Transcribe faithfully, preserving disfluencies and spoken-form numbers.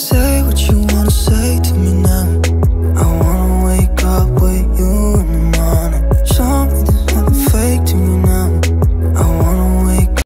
Say what you want.